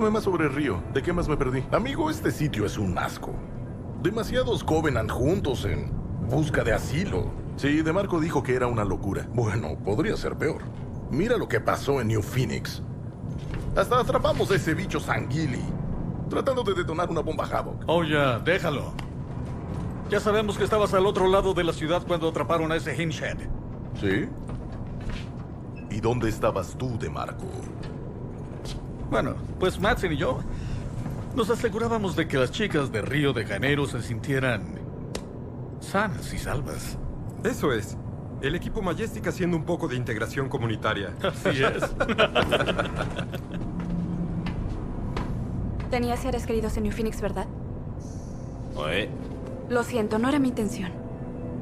Cuéntame más sobre el río. ¿De qué más me perdí? Amigo, este sitio es un asco. Demasiados Covenant juntos en busca de asilo. Sí, De Marco dijo que era una locura. Bueno, podría ser peor. Mira lo que pasó en New Phoenix. Hasta atrapamos a ese bicho Sanguili tratando de detonar una bomba Havoc. Oh, ya, déjalo. Ya sabemos que estabas al otro lado de la ciudad cuando atraparon a ese Hinshead. ¿Sí? ¿Y dónde estabas tú, De Marco? Bueno, pues Madsen y yo nos asegurábamos de que las chicas de Río de Janeiro se sintieran sanas y salvas. Eso es. El equipo Majestic haciendo un poco de integración comunitaria. Así es. Tenía seres queridos en New Phoenix, ¿verdad? ¿Oye? Lo siento, no era mi intención.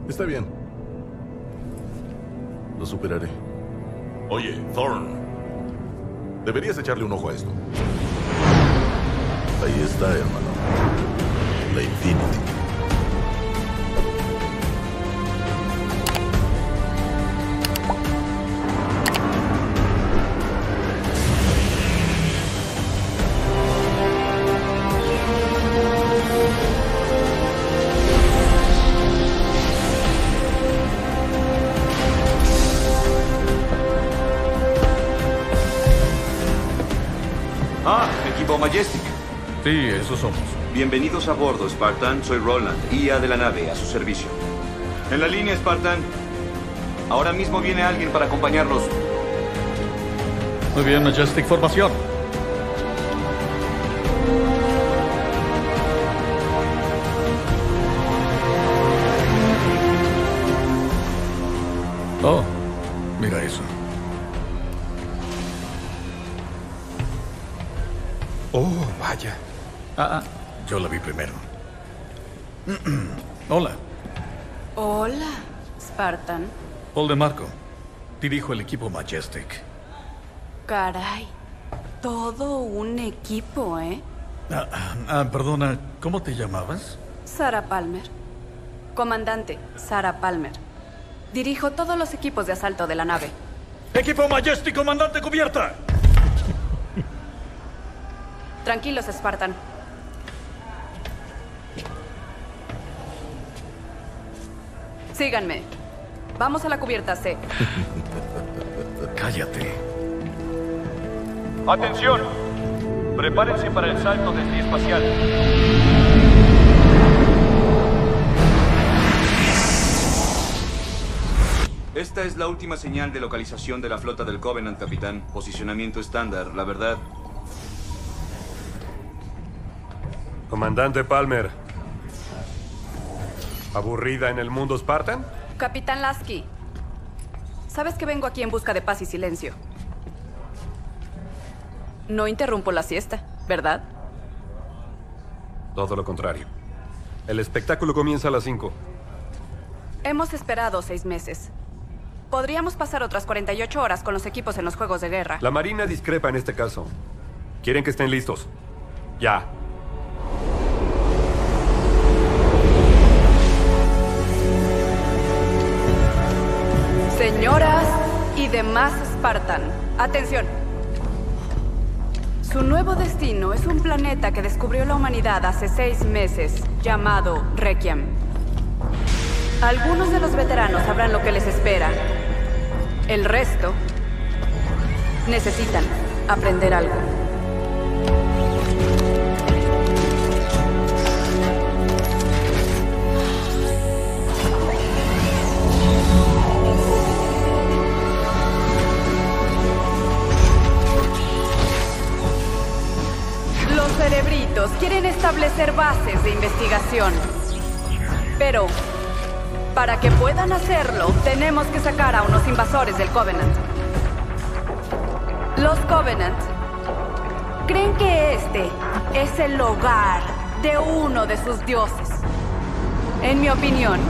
Está bien. Lo superaré. Oye, Thorn. Deberías echarle un ojo a esto. Ahí está, hermano. La Infinity. Majestic. Sí, eso somos. Bienvenidos a bordo, Spartan. Soy Roland, IA de la nave, a su servicio. En la línea, Spartan. Ahora mismo viene alguien para acompañarnos. Muy bien, Majestic, formación. Oh, mira eso. Oh, vaya. Yo la vi primero. Hola. Hola, Spartan. Paul De Marco. Dirijo el equipo Majestic. Caray. Todo un equipo, ¿eh? Perdona, ¿cómo te llamabas? Sarah Palmer. Comandante, Sarah Palmer. Dirijo todos los equipos de asalto de la nave. ¡Equipo Majestic, comandante cubierta! Tranquilos, Spartan. Síganme. Vamos a la cubierta C. Cállate. Atención. Prepárense para el salto del desliz espacial. Esta es la última señal de localización de la flota del Covenant, capitán. Posicionamiento estándar, la verdad. Comandante Palmer. ¿Aburrida en el mundo Spartan? Capitán Lasky. Sabes que vengo aquí en busca de paz y silencio. No interrumpo la siesta, ¿verdad? Todo lo contrario. El espectáculo comienza a las 5. Hemos esperado 6 meses. Podríamos pasar otras 48 horas con los equipos en los juegos de guerra. La Marina discrepa en este caso. Quieren que estén listos. Ya. Señoras y demás Spartan, atención. Su nuevo destino es un planeta que descubrió la humanidad hace 6 meses, llamado Requiem. Algunos de los veteranos sabrán lo que les espera. El resto necesitan aprender algo. Cerebritos quieren establecer bases de investigación. Pero, para que puedan hacerlo, tenemos que sacar a unos invasores del Covenant. Los Covenant creen que este es el hogar de uno de sus dioses. En mi opinión,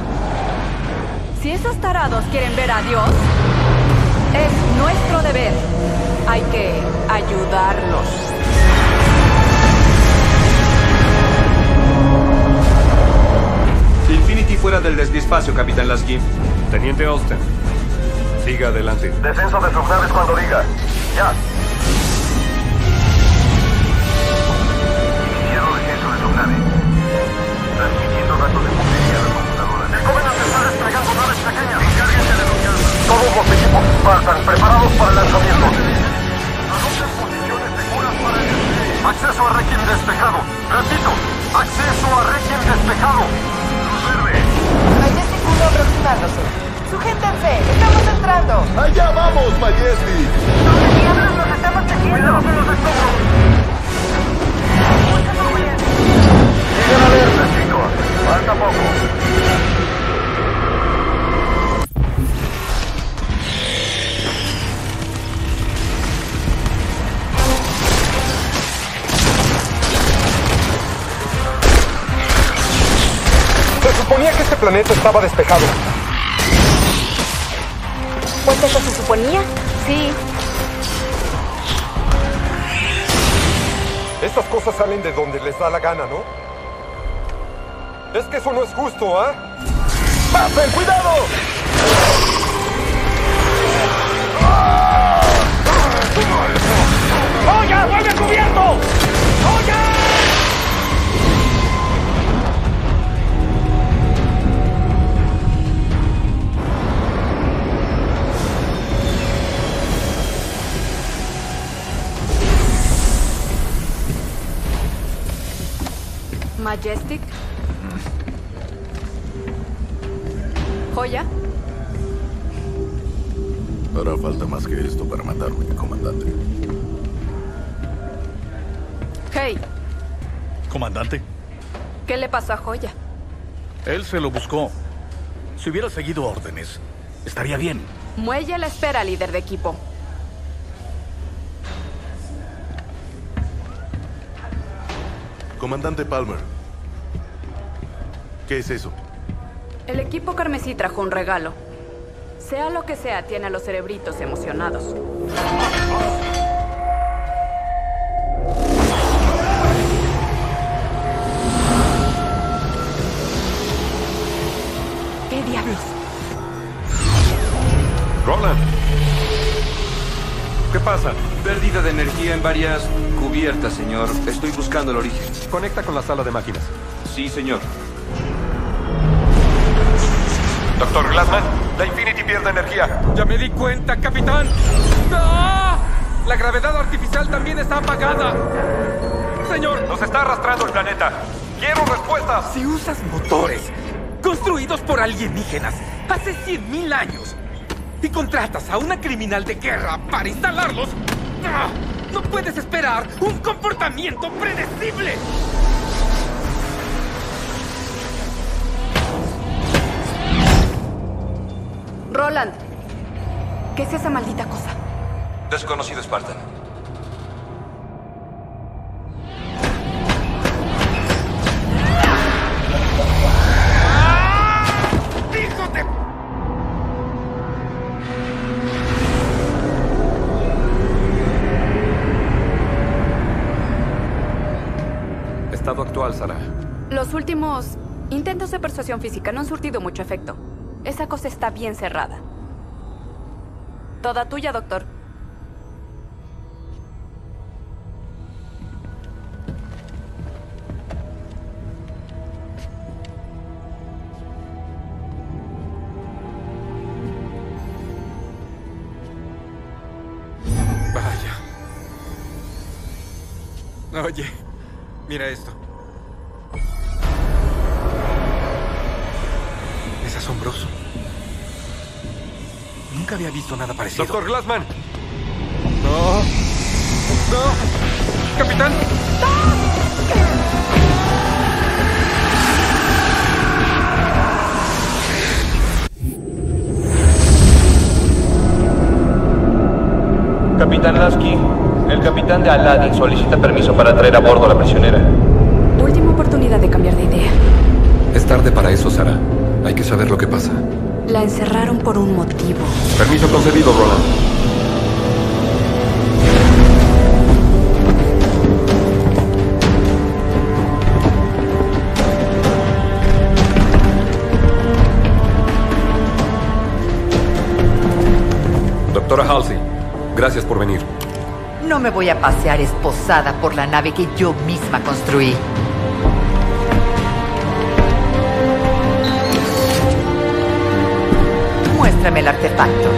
si esos tarados quieren ver a Dios, es nuestro deber. Hay que ayudarlos. Infinity fuera del desdispacio, capitán Lasky. Teniente Austin, siga adelante. Descenso de sus naves cuando diga. Ya. Repito, acceso a Requiem despejado. Luz verde. Majestic 1 aproximándose. Sujétense, estamos entrando. Allá vamos, Majestic. ¿Dónde diablos nos estamos tejiendo? Cuidado con los escombros. Mucha lluvia. Señora verde, chicos. Falta poco. Suponía que este planeta estaba despejado. ¿Pues eso se suponía? Sí. Estas cosas salen de donde les da la gana, ¿no? Es que eso no es justo, ¿ah? ¿Eh? ¡Madsen, cuidado! ¡Joya, vuelve cubierto! ¡Joya! Majestic. Joya. Hará falta más que esto para matarme, comandante. Hey. Comandante. ¿Qué le pasó a Joya? Él se lo buscó. Si hubiera seguido órdenes, estaría bien. Muelle a la espera, líder de equipo. Comandante Palmer. ¿Qué es eso? El equipo Carmesí trajo un regalo. Sea lo que sea, tiene a los cerebritos emocionados. ¿Qué diablos? Roland. ¿Qué pasa? Pérdida de energía en varias cubiertas, señor. Estoy buscando el origen. Conecta con la sala de máquinas. Sí, señor. Doctor Glassman, la Infinity pierde energía. Ya me di cuenta, capitán. ¡Ah! La gravedad artificial también está apagada. Señor, nos está arrastrando el planeta. Quiero respuestas. Si usas motores construidos por alienígenas hace 100.000 años y contratas a una criminal de guerra para instalarlos, ¡ah! No puedes esperar un comportamiento predecible. Roland, ¿qué es esa maldita cosa? Desconocido, Spartan. Estado actual, Sarah. Los últimos intentos de persuasión física no han surtido mucho efecto. Esa cosa está bien cerrada. Toda tuya, doctor. Vaya. Oye, mira esto. Es asombroso. Nunca había visto nada parecido. ¡Doctor Glassman! ¡No! ¡No! ¡Capitán! ¡No! Capitán Lasky, el capitán de Aladdin solicita permiso para traer a bordo a la prisionera. Última oportunidad de cambiar de idea. Es tarde para eso, Sarah. Hay que saber lo que pasa. La encerraron por un motivo. Permiso concedido, Roland. Doctora Halsey, gracias por venir. No me voy a pasear esposada por la nave que yo misma construí. Muéstrame el artefacto.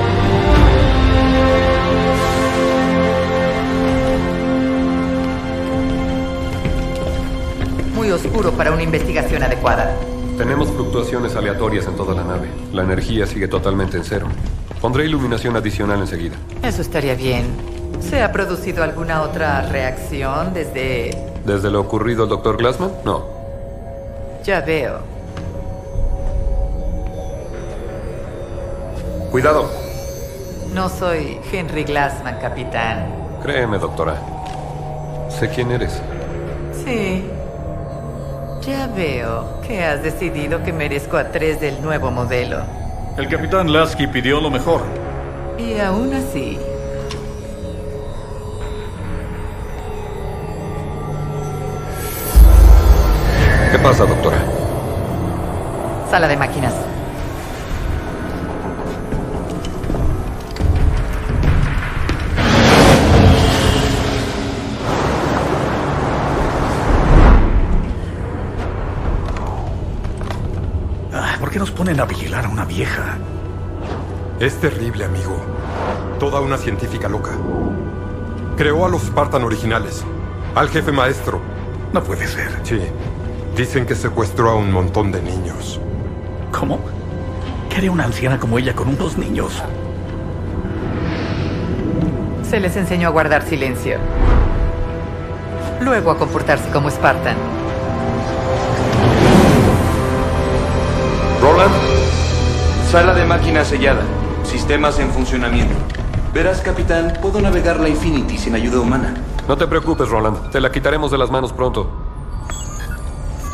muy oscuro para una investigación adecuada. Tenemos fluctuaciones aleatorias en toda la nave. La energía sigue totalmente en cero. Pondré iluminación adicional enseguida. Eso estaría bien. ¿Se ha producido alguna otra reacción desde...? ¿Desde lo ocurrido al Dr. Glassman? No. Ya veo. ¡Cuidado! No soy Henry Glassman, capitán. Créeme, doctora. Sé quién eres. Sí. Ya veo que has decidido que merezco a 3 del nuevo modelo. El capitán Lasky pidió lo mejor. Y aún así... ¿Qué pasa, doctora? Sala de máquinas. ¿Por qué nos ponen a vigilar a una vieja? Es terrible, amigo. Toda una científica loca. Creó a los Spartan originales. Al jefe maestro. No puede ser. Sí. Dicen que secuestró a un montón de niños. ¿Cómo? ¿Qué haría una anciana como ella con unos niños? Se les enseñó a guardar silencio. Luego a comportarse como Spartan. Roland, sala de máquina sellada. Sistemas en funcionamiento. Verás, capitán, puedo navegar la Infinity sin ayuda humana. No te preocupes, Roland. Te la quitaremos de las manos pronto.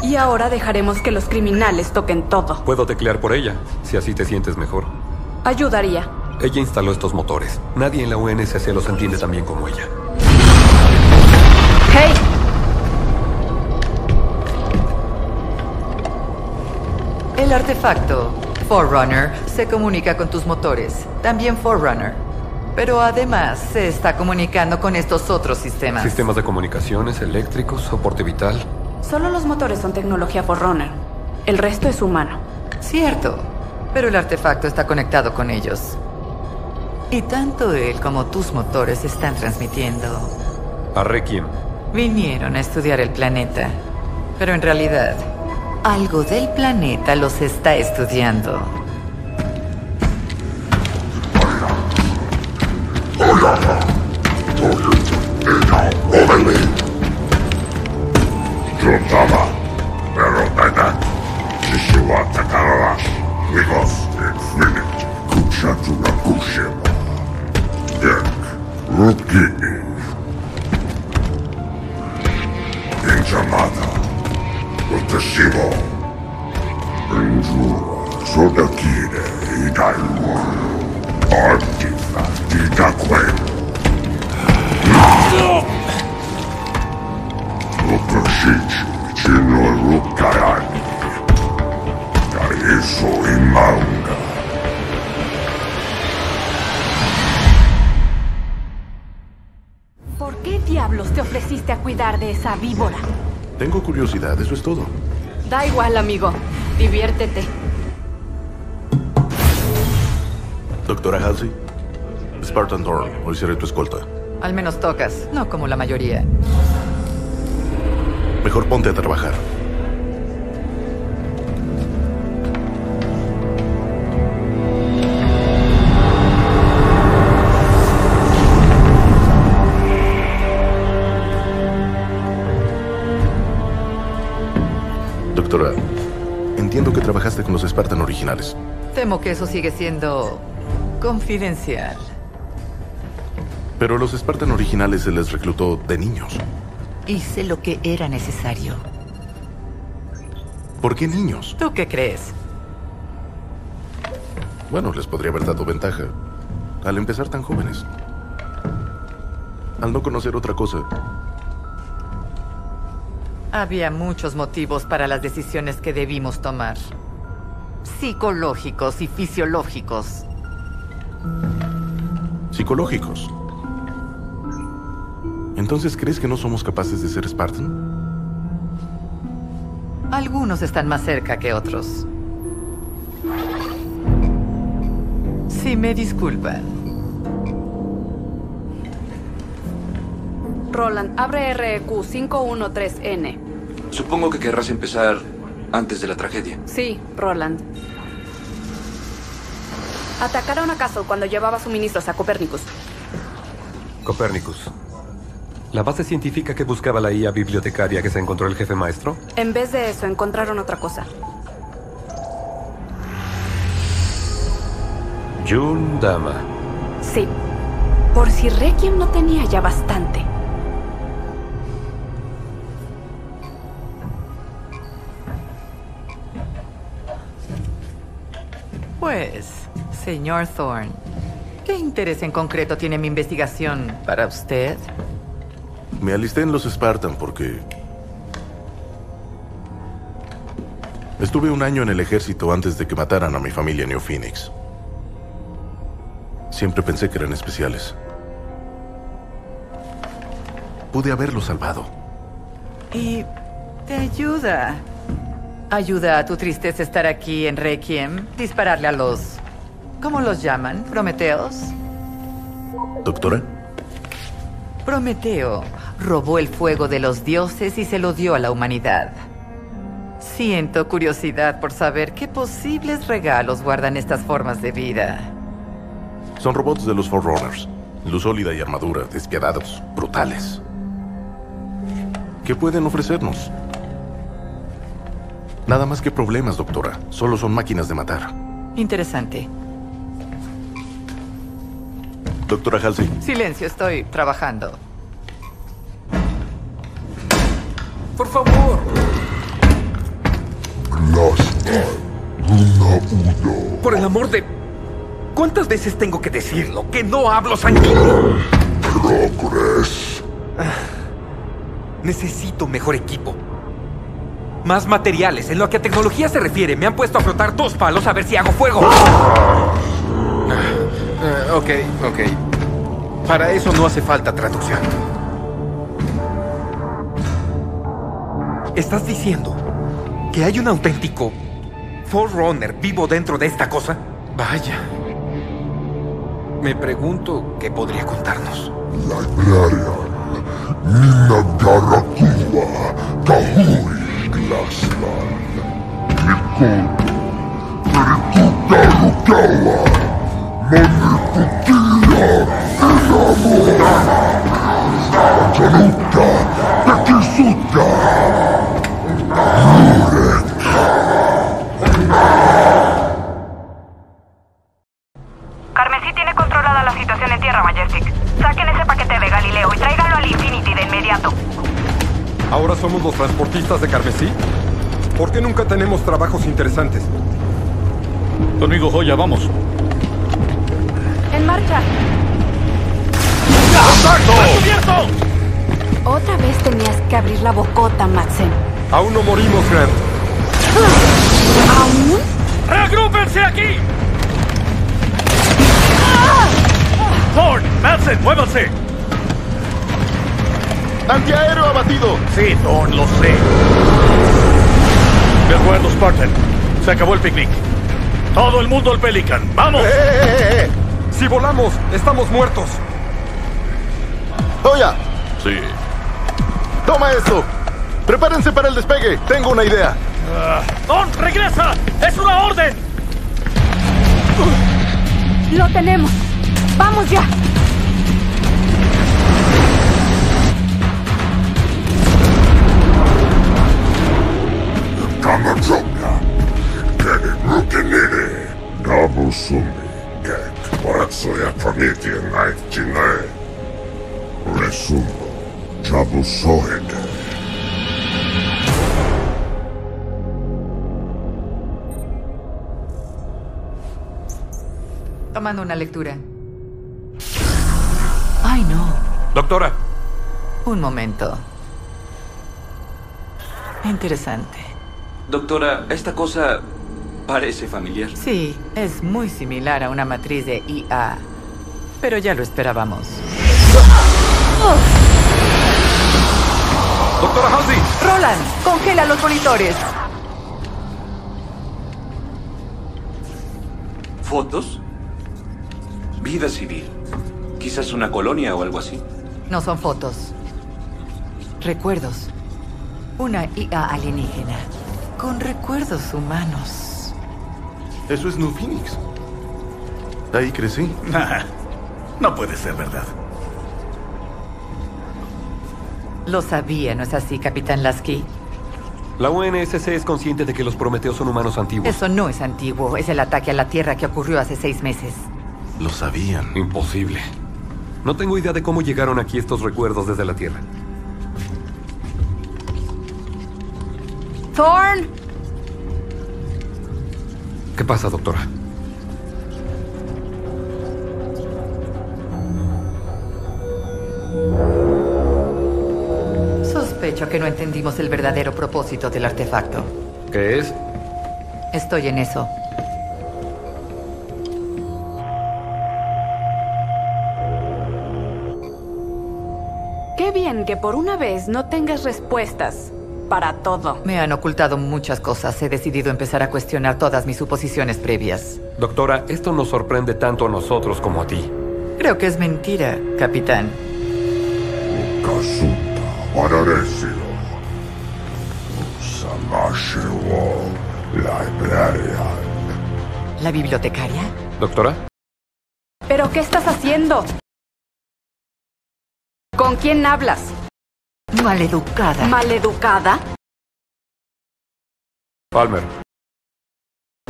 Y ahora dejaremos que los criminales toquen todo. Puedo teclear por ella, si así te sientes mejor. Ayudaría. Ella instaló estos motores. Nadie en la UNSC los entiende tan bien como ella. ¡Hey! El artefacto Forerunner se comunica con tus motores. También Forerunner. Pero además se está comunicando con estos otros sistemas. Sistemas de comunicaciones, eléctricos, soporte vital... Solo los motores son tecnología Forerunner. El resto es humano. Cierto, pero el artefacto está conectado con ellos. Y tanto él como tus motores están transmitiendo... ¿A Requiem? Vinieron a estudiar el planeta. Pero en realidad, algo del planeta los está estudiando. Víbora. Tengo curiosidad, eso es todo. Da igual, amigo. Diviértete. Doctora Halsey, Spartan Thorn, hoy seré tu escolta. Al menos tocas, no como la mayoría. Mejor ponte a trabajar. Entiendo que trabajaste con los Spartan originales. Temo que eso sigue siendo... confidencial. Pero a los Spartan originales se les reclutó de niños. Hice lo que era necesario. ¿Por qué niños? ¿Tú qué crees? Bueno, les podría haber dado ventaja. Al empezar tan jóvenes. Al no conocer otra cosa... Había muchos motivos para las decisiones que debimos tomar. Psicológicos y fisiológicos. ¿Psicológicos? ¿Entonces crees que no somos capaces de ser Spartan? Algunos están más cerca que otros. Si me disculpan. Roland, abre REQ 513N. Supongo que querrás empezar antes de la tragedia. Sí, Roland. Atacaron a Castle cuando llevaba suministros a Copernicus. Copernicus. ¿La base científica que buscaba la IA bibliotecaria que se encontró el jefe maestro? En vez de eso, encontraron otra cosa. Jul 'Mdama. Sí. Por si Requiem no tenía ya bastante. Pues, señor Thorn, ¿qué interés en concreto tiene mi investigación para usted? Me alisté en los Spartan porque... estuve un año en el ejército antes de que mataran a mi familia en New Phoenix. Siempre pensé que eran especiales. Pude haberlo salvado. Y te ayuda. Ayuda a tu tristeza estar aquí en Requiem, dispararle a los... ¿cómo los llaman? ¿Prometeos? ¿Doctora? Prometeo robó el fuego de los dioses y se lo dio a la humanidad. Siento curiosidad por saber qué posibles regalos guardan estas formas de vida. Son robots de los Forerunners. Luz sólida y armadura, despiadados, brutales. ¿Qué pueden ofrecernos? Nada más que problemas, doctora. Solo son máquinas de matar. Interesante. Doctora Halsey. Silencio, estoy trabajando. ¡Por favor! Por el amor de... ¿cuántas veces tengo que decirlo? ¡Que no hablo sanguíneo! Progress. Necesito mejor equipo. Más materiales. En lo que a tecnología se refiere, me han puesto a frotar 2 palos a ver si hago fuego. Ok. Para eso no hace falta traducción. ¿Estás diciendo que hay un auténtico Forerunner vivo dentro de esta cosa? Vaya. Me pregunto qué podría contarnos. Libraria. Minagarakuba. Kahuri. Carmesí tiene controlada la situación en tierra, Majestic. Saquen ese paquete de Galileo y tráiganlo al Infinity de inmediato. ¿Ahora somos los transportistas de Carmesí? ¿Por qué nunca tenemos trabajos interesantes? Conmigo, Joya, vamos. En marcha. ¡Contacto! ¡Cubierto! Otra vez tenías que abrir la bocota, Madsen. Aún no morimos, Grant. ¿Aún? ¡Regrúpense aquí! ¡Thorn! ¡Madsen, muévanse! ¡Antiaéreo abatido! Sí, Don, lo sé. De acuerdo, Spartan. Se acabó el picnic. ¡Todo el mundo al Pelican! ¡Vamos! ¡Eh! Si volamos, estamos muertos. ¡Joya! Sí. ¡Toma esto! ¡Prepárense para el despegue! ¡Tengo una idea! ¡Don, regresa! ¡Es una orden! Lo tenemos. ¡Vamos ya! Tomando una lectura. Ay, no. Doctora. Un momento. Interesante. Doctora, esta cosa parece familiar. Sí, es muy similar a una matriz de IA. Pero ya lo esperábamos. ¡Doctora Halsey! ¡Roland! ¡Congela los monitores! ¿Fotos? Vida civil. Quizás una colonia o algo así. No son fotos. Recuerdos. Una IA alienígena, con recuerdos humanos. Eso es New Phoenix. Ahí crecí. No puede ser verdad. Lo sabía, ¿no es así, Capitán Lasky? La UNSC es consciente de que los Prometeos son humanos antiguos. Eso no es antiguo. Es el ataque a la Tierra que ocurrió hace 6 meses. Lo sabían. Imposible. No tengo idea de cómo llegaron aquí estos recuerdos desde la Tierra. ¡Thorn! ¿Qué pasa, doctora? Sospecho que no entendimos el verdadero propósito del artefacto. ¿Qué es? Estoy en eso. Qué bien que por una vez no tengas respuestas para todo. Me han ocultado muchas cosas. He decidido empezar a cuestionar todas mis suposiciones previas. Doctora, esto nos sorprende tanto a nosotros como a ti. Creo que es mentira, capitán. ¿La bibliotecaria? ¿Doctora? ¿Pero qué estás haciendo? ¿Con quién hablas? Maleducada. ¿Maleducada? Palmer,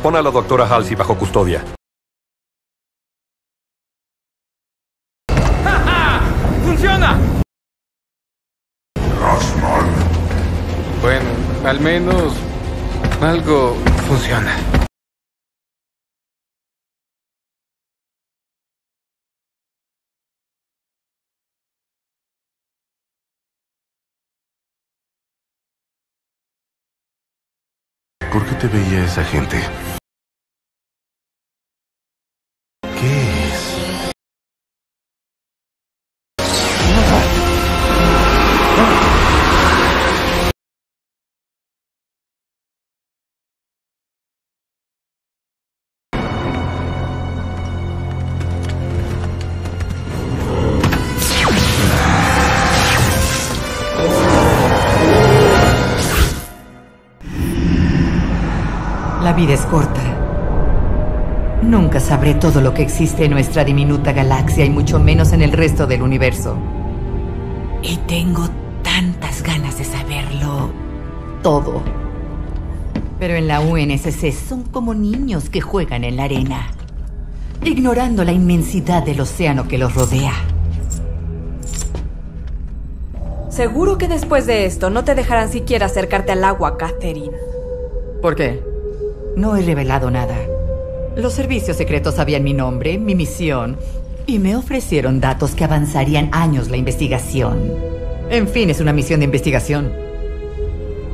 pon a la doctora Halsey bajo custodia. ¡Ja, ja! ¡Funciona! Glassman. Bueno, al menos algo funciona. ¿Por qué te veía esa gente? ¿Qué es? La vida es corta. Nunca sabré todo lo que existe en nuestra diminuta galaxia y mucho menos en el resto del universo. Y tengo tantas ganas de saberlo todo. Pero en la UNSC son como niños que juegan en la arena, ignorando la inmensidad del océano que los rodea. Seguro que después de esto no te dejarán siquiera acercarte al agua, Catherine. ¿Por qué? No he revelado nada. Los servicios secretos sabían mi nombre, mi misión, y me ofrecieron datos que avanzarían años la investigación. En fin, es una misión de investigación.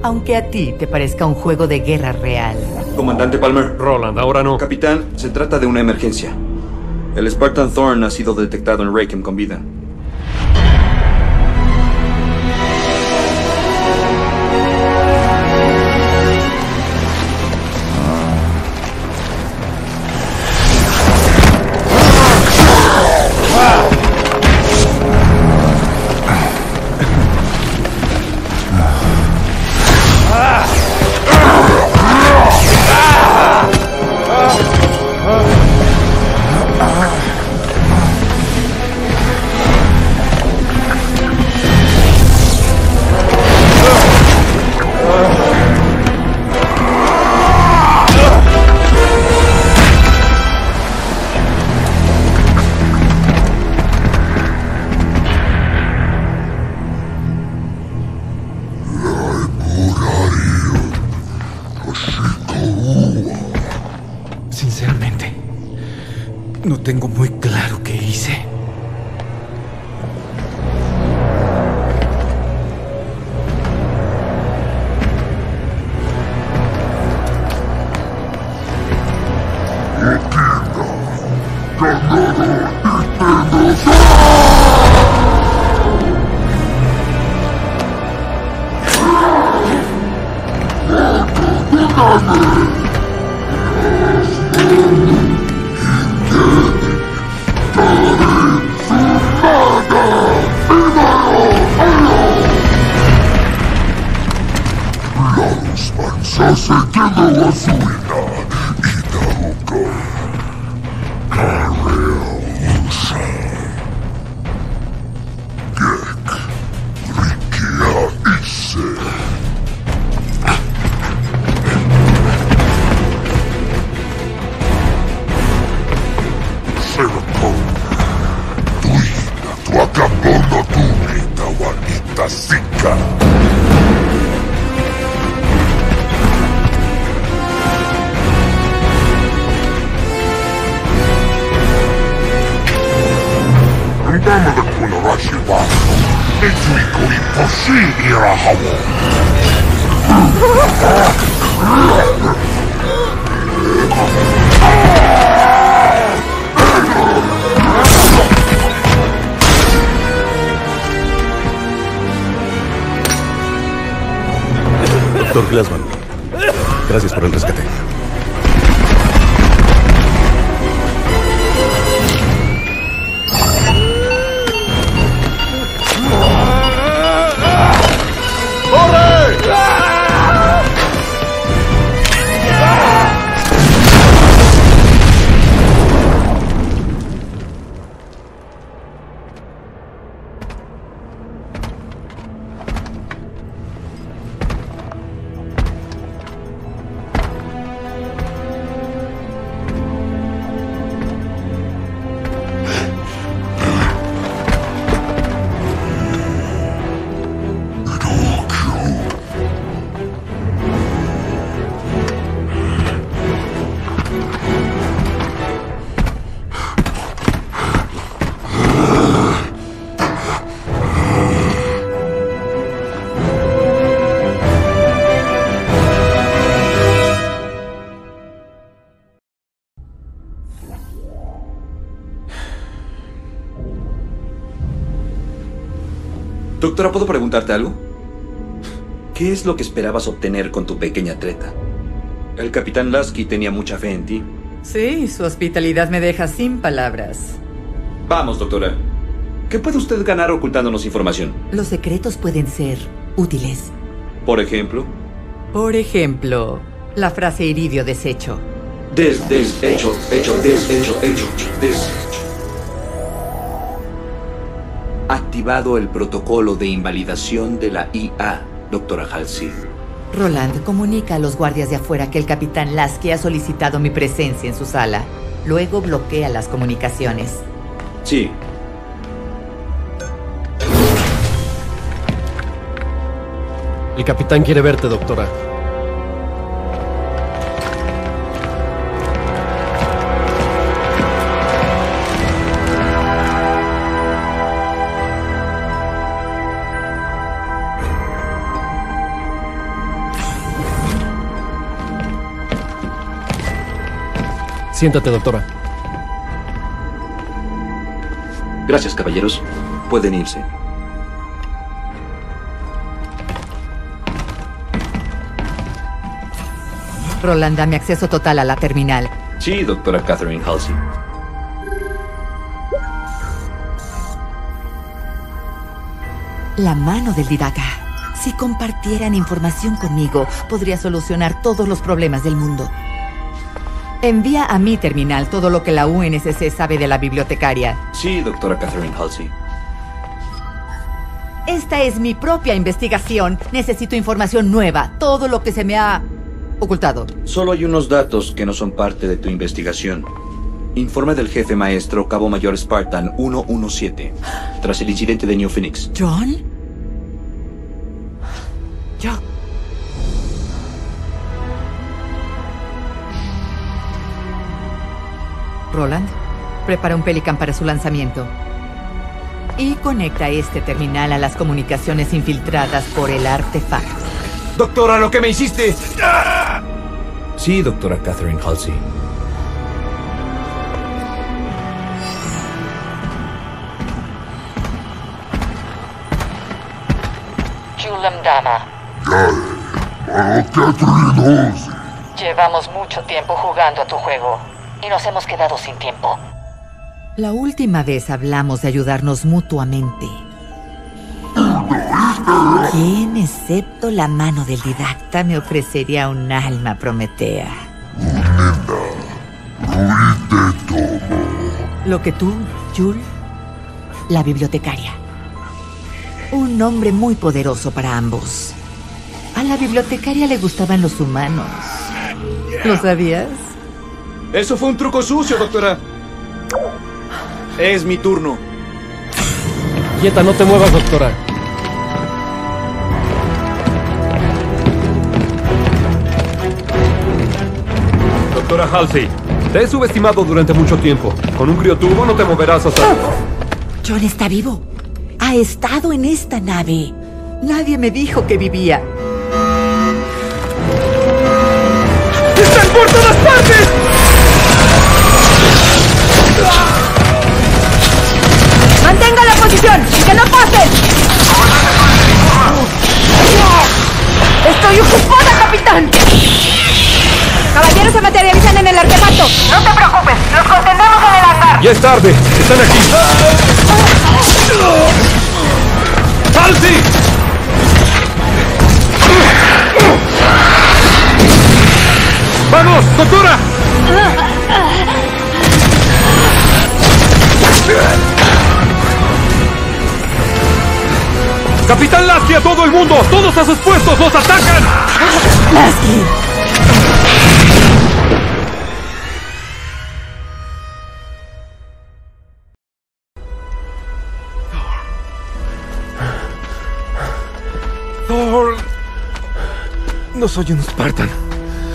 Aunque a ti te parezca un juego de guerra real. Comandante Palmer. Roland, ahora no. Capitán, se trata de una emergencia. El Spartan Thorn ha sido detectado en Requiem con vida. Tengo muy claro qué hice. expansa se quedó a su vida y Daruka Kareausa Gek Rikia Ise. Doctor Glassman, gracias por el rescate. Doctora, ¿puedo preguntarte algo? ¿Qué es lo que esperabas obtener con tu pequeña treta? El capitán Lasky tenía mucha fe en ti. Sí, su hospitalidad me deja sin palabras. Vamos, doctora. ¿Qué puede usted ganar ocultándonos información? Los secretos pueden ser útiles. ¿Por ejemplo? Por ejemplo, la frase iridio deshecho. Deshecho. Activado el protocolo de invalidación de la IA, doctora Halsey. Roland, comunica a los guardias de afuera que el capitán Lasky ha solicitado mi presencia en su sala. Luego bloquea las comunicaciones. Sí. El capitán quiere verte, doctora. Siéntate, doctora. Gracias, caballeros. Pueden irse. Roland, dame acceso total a la terminal. Sí, doctora Catherine Halsey. La mano del Didacta. Si compartieran información conmigo, podría solucionar todos los problemas del mundo. Envía a mi terminal todo lo que la UNSC sabe de la bibliotecaria. Sí, doctora Catherine Halsey. Esta es mi propia investigación. Necesito información nueva. Todo lo que se me ha ocultado. Solo hay unos datos que no son parte de tu investigación. Informe del jefe maestro, Cabo Mayor Spartan 117, tras el incidente de New Phoenix. ¿John? Yo... Roland, prepara un Pelican para su lanzamiento. Y conecta este terminal a las comunicaciones infiltradas por el artefacto. ¡Doctora, lo que me hiciste! ¡Ah! Sí, doctora Catherine Halsey. Jul 'Mdama. Catherine Halsey. Llevamos mucho tiempo jugando a tu juego. Y nos hemos quedado sin tiempo. La última vez hablamos de ayudarnos mutuamente. ¿Quién, excepto la mano del Didacta, me ofrecería un alma prometea? Lo que tú, Jul, la bibliotecaria. Un nombre muy poderoso para ambos. A la bibliotecaria le gustaban los humanos. ¿Lo sabías? Eso fue un truco sucio, doctora. Es mi turno. Quieta, no te muevas, doctora. Doctora Halsey, te he subestimado durante mucho tiempo. Con un criotubo no te moverás hasta... John está vivo. Ha estado en esta nave. Nadie me dijo que vivía. ¡Están por todas partes! ¡Mantenga la posición! ¡Y que no pasen! ¡Estoy ocupada, capitán! ¡Caballeros se materializan en el artefacto! ¡No te preocupes! ¡Los contenemos en el hangar! ¡Ya es tarde! ¡Están aquí! ¡Halsey! ¡Vamos, doctora! ¡Capitán Lasky, a todo el mundo! ¡Todos a sus puestos! ¡Los atacan! ¡Lasky! Thorn. No soy un Spartan.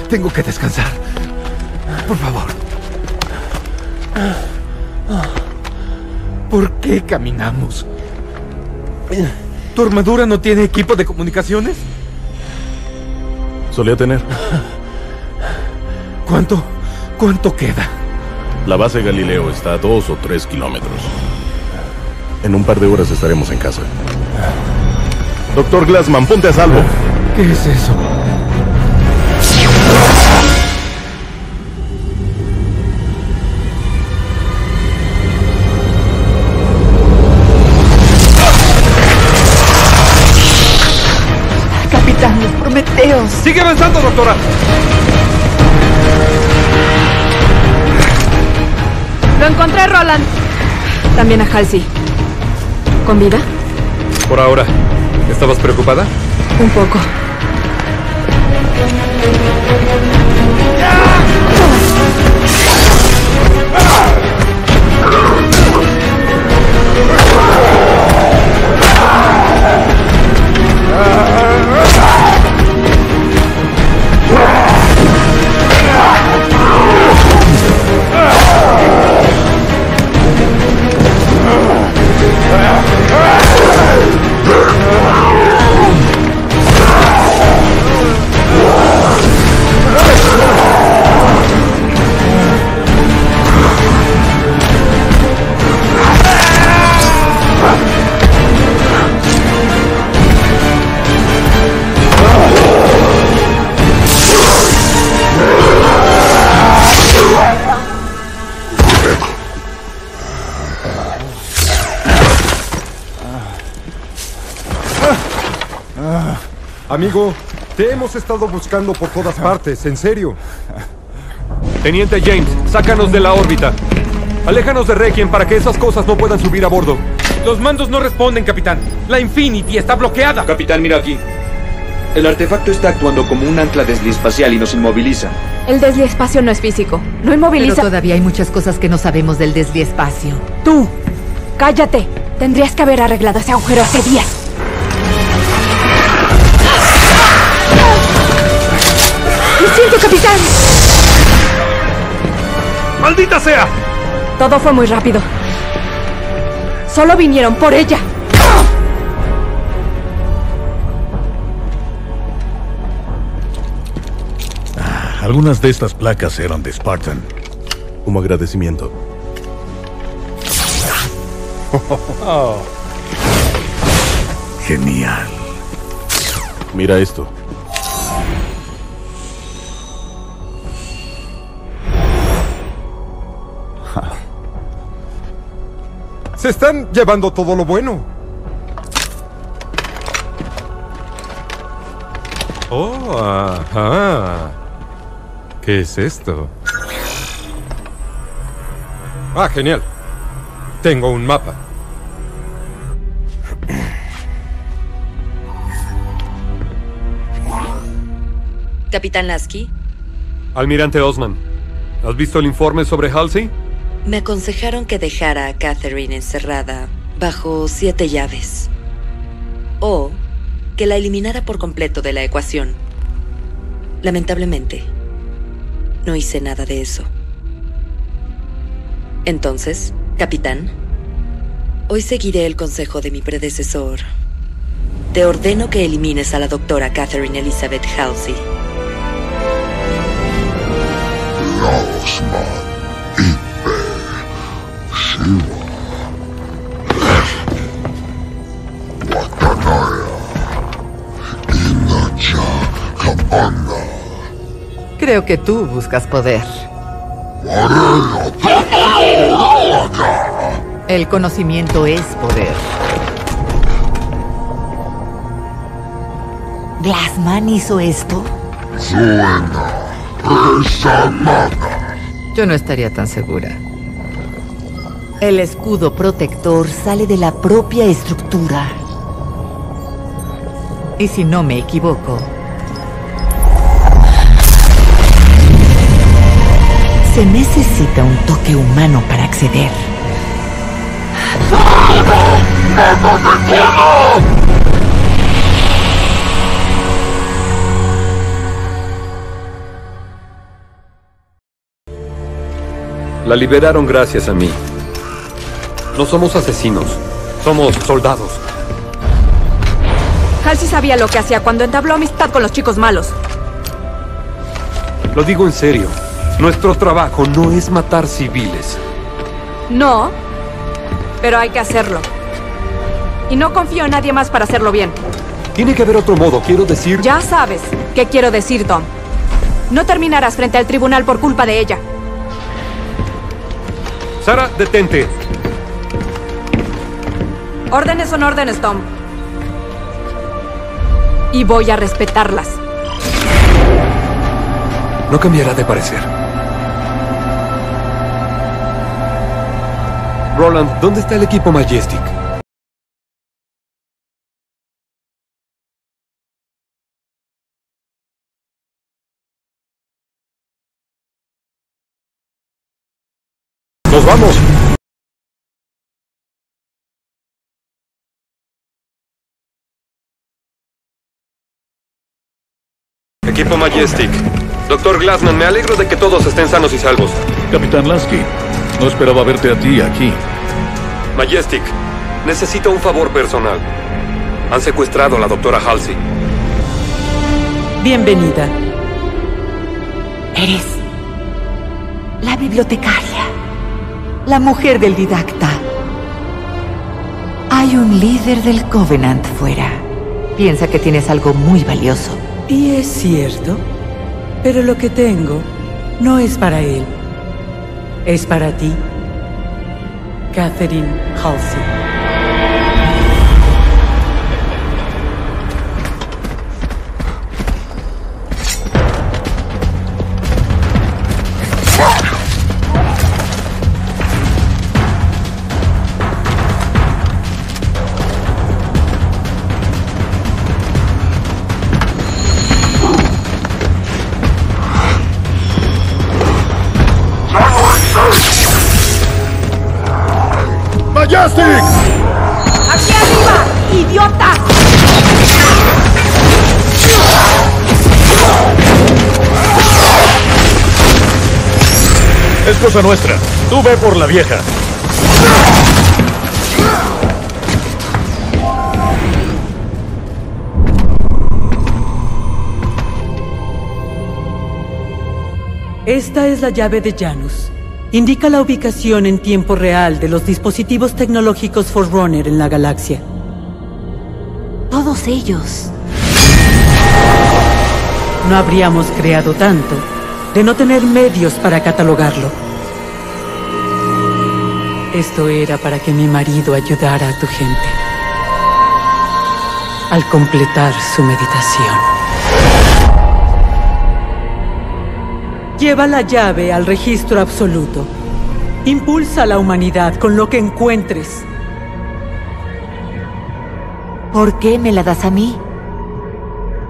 Tengo que descansar. Por favor. ¿Por qué caminamos? ¿Tu armadura no tiene equipo de comunicaciones? Solía tener. ¿Cuánto queda? La base Galileo está a 2 o 3 kilómetros. En un par de horas estaremos en casa. Doctor Glassman, ponte a salvo. ¿Qué es eso? Capitán, los Prometeos. Sigue avanzando, doctora. Lo encontré, Roland. También a Halsey. ¿Con vida? Por ahora. ¿Estabas preocupada? Un poco. Amigo, te hemos estado buscando por todas partes, en serio. Teniente James, sácanos de la órbita. Aléjanos de Requiem para que esas cosas no puedan subir a bordo. Los mandos no responden, capitán. La Infinity está bloqueada. Capitán, mira aquí. El artefacto está actuando como un ancla desliespacial y nos inmoviliza. El desliespacio no es físico, no inmoviliza... Pero todavía hay muchas cosas que no sabemos del desliespacio. Tú, cállate. Tendrías que haber arreglado ese agujero hace días. ¡Capitán! ¡Maldita sea! Todo fue muy rápido. Solo vinieron por ella. Algunas de estas placas eran de Spartan. Como agradecimiento. Genial. Mira esto. Se están llevando todo lo bueno. ¡Oh! ¡Ajá! ¿Qué es esto? ¡Ah, genial! Tengo un mapa. ¿Capitán Lasky? Almirante Osman, ¿has visto el informe sobre Halsey? Me aconsejaron que dejara a Catherine encerrada bajo 7 llaves. O que la eliminara por completo de la ecuación. Lamentablemente, no hice nada de eso. Entonces, capitán, hoy seguiré el consejo de mi predecesor. Te ordeno que elimines a la doctora Catherine Elizabeth Halsey. Creo que tú buscas poder. El conocimiento es poder. ¿Glassman hizo esto? Yo no estaría tan segura. El escudo protector sale de la propia estructura. Y si no me equivoco, se necesita un toque humano para acceder. La liberaron gracias a mí. No somos asesinos, somos soldados. Halsey sabía lo que hacía cuando entabló amistad con los chicos malos. Lo digo en serio. Nuestro trabajo no es matar civiles. No, pero hay que hacerlo. Y no confío en nadie más para hacerlo bien. Tiene que haber otro modo, quiero decir... Ya sabes qué quiero decir, Tom. No terminarás frente al tribunal por culpa de ella. Sarah, detente. Órdenes son órdenes, Tom. Y voy a respetarlas. No cambiará de parecer. Roland, ¿dónde está el equipo Majestic? ¡Nos vamos! Equipo Majestic. Doctor Glassman, me alegro de que todos estén sanos y salvos. Capitán Lasky. No esperaba verte a ti aquí. Majestic, necesito un favor personal. Han secuestrado a la doctora Halsey. Bienvenida. Eres la bibliotecaria, la mujer del Didacta. Hay un líder del Covenant fuera. Piensa que tienes algo muy valioso. Y es cierto, pero lo que tengo no es para él. Es para ti, Catherine Halsey. ¡Aquí arriba, idiota! Es cosa nuestra. Tú ve por la vieja. Esta es la llave de Janus. Indica la ubicación en tiempo real de los dispositivos tecnológicos Forerunner en la galaxia. Todos ellos. No habríamos creado tanto de no tener medios para catalogarlo. Esto era para que mi marido ayudara a tu gente al completar su meditación. Lleva la llave al registro absoluto. Impulsa a la humanidad con lo que encuentres. ¿Por qué me la das a mí?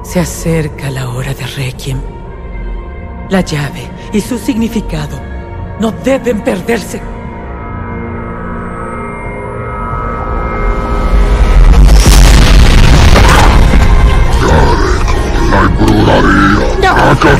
Se acerca la hora de Requiem. La llave y su significado no deben perderse. Comandante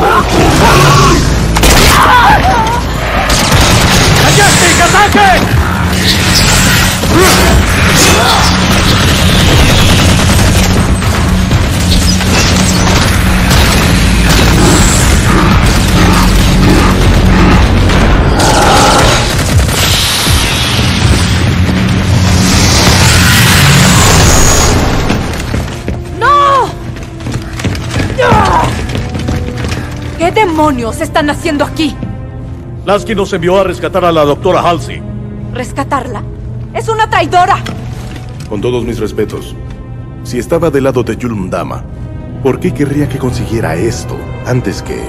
¡Majestic, ataque! ¿Qué demonios están haciendo aquí? Lasky nos envió a rescatar a la doctora Halsey. ¿Rescatarla? ¡Es una traidora! Con todos mis respetos, si estaba del lado de Jul 'Mdama, ¿por qué querría que consiguiera esto antes que...?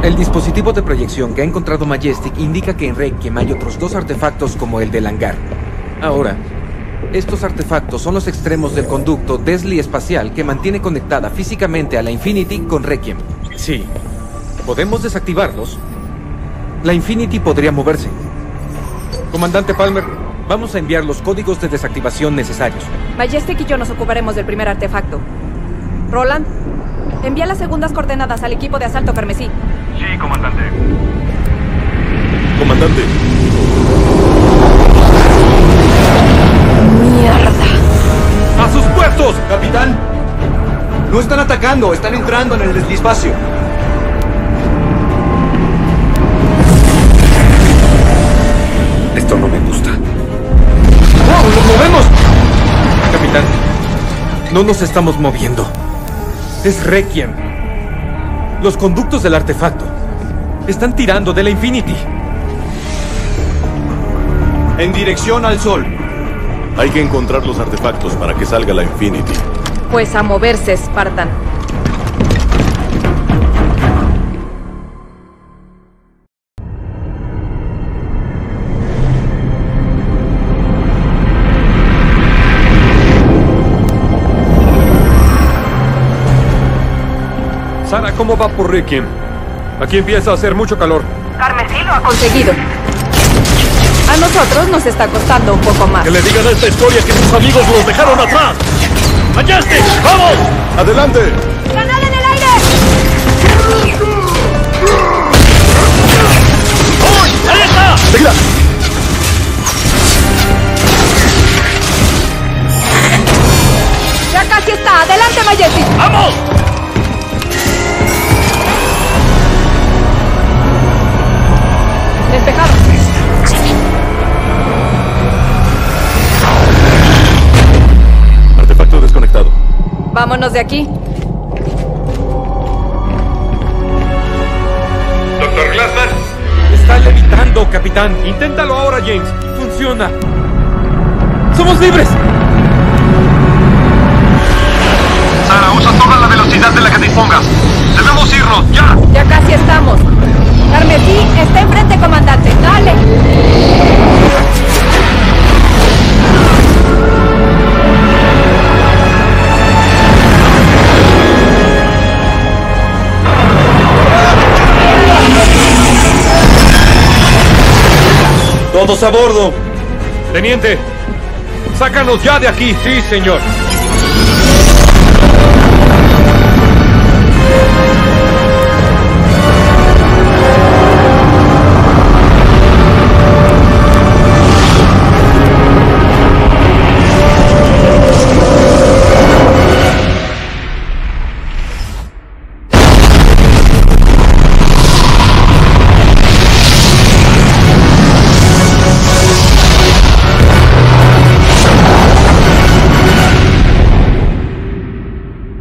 El dispositivo de proyección que ha encontrado Majestic indica que en Requiem hay otros dos artefactos como el del hangar. Ahora, estos artefactos son los extremos del conducto Desley espacial que mantiene conectada físicamente a la Infinity con Requiem. Sí. ¿Podemos desactivarlos? La Infinity podría moverse. Comandante Palmer, vamos a enviar los códigos de desactivación necesarios. Majestic y yo nos ocuparemos del primer artefacto. Roland, envía las segundas coordenadas al equipo de asalto Carmesí. Sí, comandante. Comandante. ¡Mierda! ¡A sus puestos, capitán! No están atacando, están entrando en el deslispacio. Esto no me gusta. ¡Wow! ¡Nos movemos! Capitán, no nos estamos moviendo. Es Requiem. Los conductos del artefacto están tirando de la Infinity. En dirección al sol. Hay que encontrar los artefactos para que salga la Infinity. Pues a moverse, Spartan. Sara, ¿cómo va por Requiem? Aquí empieza a hacer mucho calor. Carmesí lo ha conseguido. A nosotros nos está costando un poco más. Que le digan a esta historia que sus amigos los dejaron atrás. ¡Majestic! ¡Vamos! ¡Adelante! ¡Canal en el aire! ¡Vamos! ¡Alerta! ¡Seguida! ¡Ya casi está! ¡Adelante, Majestic! ¡Vamos! Despejado. Artefacto desconectado. Vámonos de aquí. Doctor Glassman. Está levitando, capitán. Inténtalo ahora, James. Funciona. ¡Somos libres! Sara, usa toda la velocidad de la que dispongas. ¡Debemos irnos! ¡Ya! Ya casi estamos. Carmesí está enfrente, comandante. ¡Dale! ¡Todos a bordo! Teniente, sácanos ya de aquí. Sí, señor.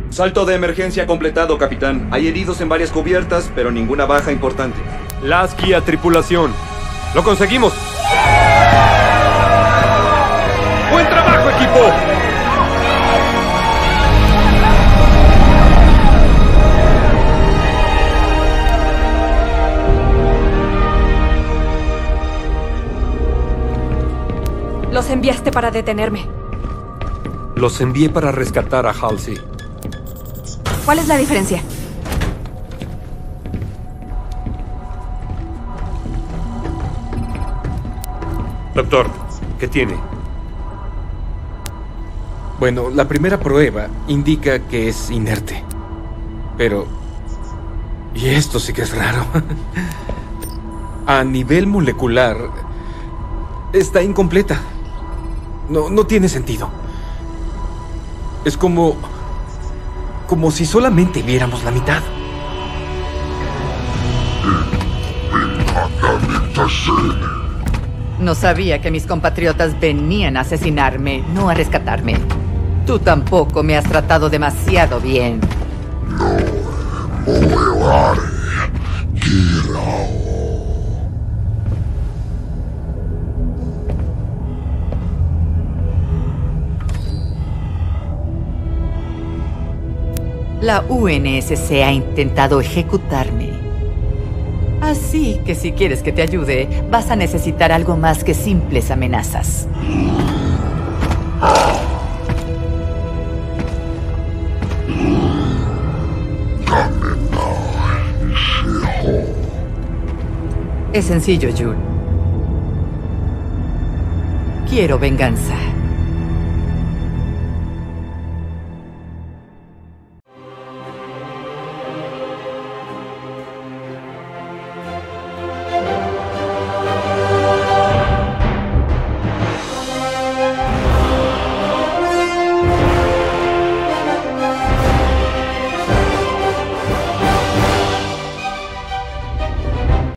Salto de emergencia completado, capitán. Hay heridos en varias cubiertas, pero ninguna baja importante. Lasky a tripulación. ¡Lo conseguimos! ¡Buen trabajo, equipo! Los enviaste para detenerme. Los envié para rescatar a Halsey. ¿Cuál es la diferencia? Doctor, ¿qué tiene? Bueno, la primera prueba indica que es inerte. Pero... y esto sí que es raro. A nivel molecular, está incompleta. No tiene sentido. Es como si solamente viéramos la mitad. No sabía que mis compatriotas venían a asesinarme, no a rescatarme. Tú tampoco me has tratado demasiado bien. La UNSC ha intentado ejecutarme. Así que si quieres que te ayude, vas a necesitar algo más que simples amenazas. Es sencillo, Jul. Quiero venganza.